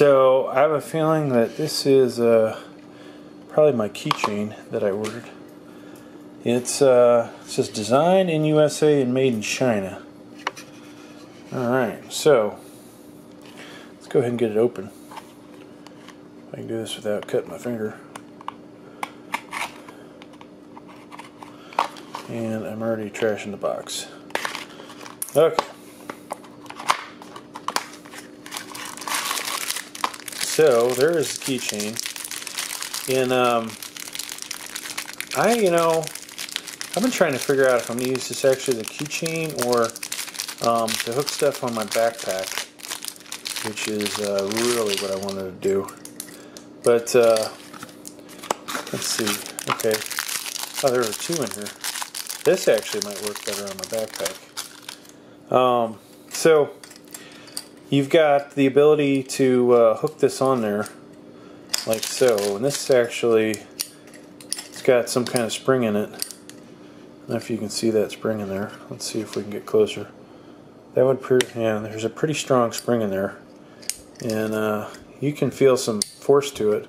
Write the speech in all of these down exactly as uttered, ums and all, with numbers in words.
So I have a feeling that this is uh, probably my keychain that I ordered. It's uh, it says designed in U S A and made in China. Alright, so let's go ahead and get it open. I can do this without cutting my finger. And I'm already trashing the box. Okay. So there is the keychain, and um, I, you know, I've been trying to figure out if I'm gonna use this actually as a keychain or um, to hook stuff on my backpack, which is uh, really what I wanted to do. But uh, let's see. Okay. Oh, there are two in here. This actually might work better on my backpack. Um, so. You've got the ability to uh, hook this on there like so, and this actually, it's got some kind of spring in it. I don't know if you can see that spring in there. Let's see if we can get closer. That would pre yeah, there's a pretty strong spring in there, and uh, you can feel some force to it.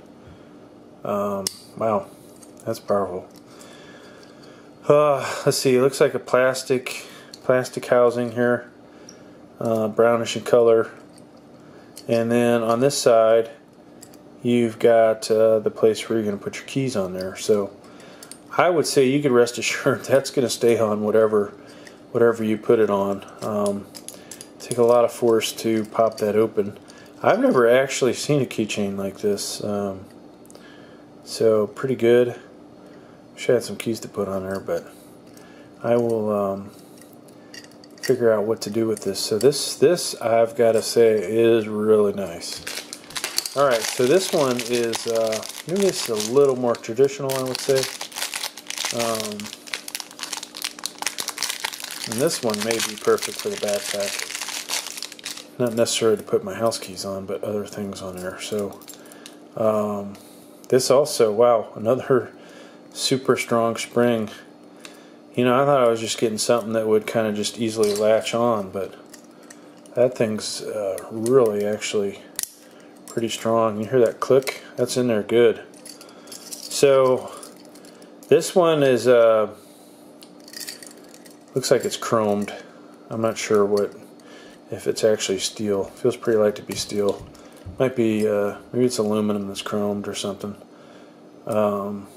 Um, wow, that's powerful. Uh, let's see, it looks like a plastic plastic housing here. Uh, brownish in color, and then on this side you've got uh, the place where you're going to put your keys on there. So I would say you could rest assured that's going to stay on whatever whatever you put it on. Um, take a lot of force to pop that open. I've never actually seen a keychain like this, um, so pretty good. Wish I had some keys to put on there, but I will um, figure out what to do with this. So this this I've got to say is really nice. Alright, so this one is uh, maybe this is a little more traditional, I would say, um, and this one may be perfect for the backpack, not necessarily to put my house keys on, but other things on there. So um, this also, wow, another super strong spring. You know, I thought I was just getting something that would kind of just easily latch on, but that thing's uh, really actually pretty strong. You hear that click? That's in there good. So this one is, uh, looks like it's chromed. I'm not sure what, if it's actually steel. Feels pretty light to be steel. Might be, uh, maybe it's aluminum that's chromed or something. Um...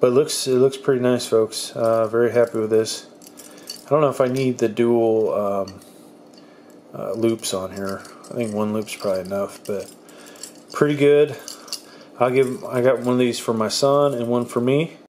But it looks, it looks pretty nice, folks. Uh, very happy with this. I don't know if I need the dual um, uh, loops on here. I think one loop's probably enough, but pretty good. I'll give, I got one of these for my son and one for me.